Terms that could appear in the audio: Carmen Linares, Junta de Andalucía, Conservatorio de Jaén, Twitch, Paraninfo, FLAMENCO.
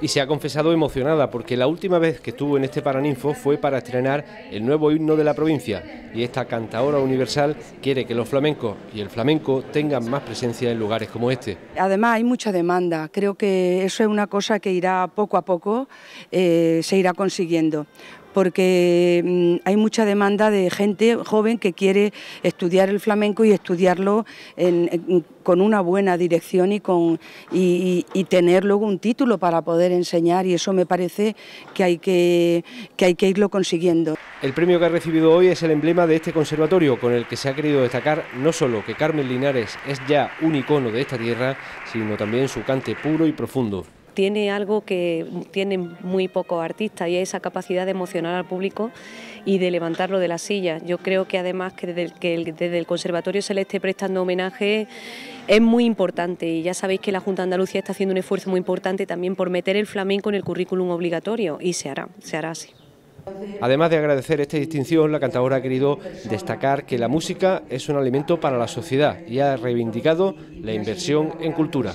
y se ha confesado emocionada porque la última vez que estuvo en este Paraninfo fue para estrenar el nuevo himno de la provincia, y esta cantaora universal quiere que los flamencos y el flamenco tengan más presencia en lugares como este. Además hay mucha demanda, creo que eso es una cosa que irá poco a poco, se irá consiguiendo, porque hay mucha demanda de gente joven que quiere estudiar el flamenco y estudiarlo con una buena dirección y tener luego un título para poder enseñar, y eso me parece que hay que irlo consiguiendo. El premio que ha recibido hoy es el emblema de este conservatorio, con el que se ha querido destacar no solo que Carmen Linares es ya un icono de esta tierra, sino también su cante puro y profundo. Tiene algo que tienen muy pocos artistas, y es esa capacidad de emocionar al público y de levantarlo de la silla. Yo creo que además que desde el Conservatorio se le esté prestando homenaje es muy importante, y ya sabéis que la Junta de Andalucía está haciendo un esfuerzo muy importante también por meter el flamenco en el currículum obligatorio, y se hará así. Además de agradecer esta distinción, la cantadora ha querido destacar que la música es un alimento para la sociedad y ha reivindicado la inversión en cultura.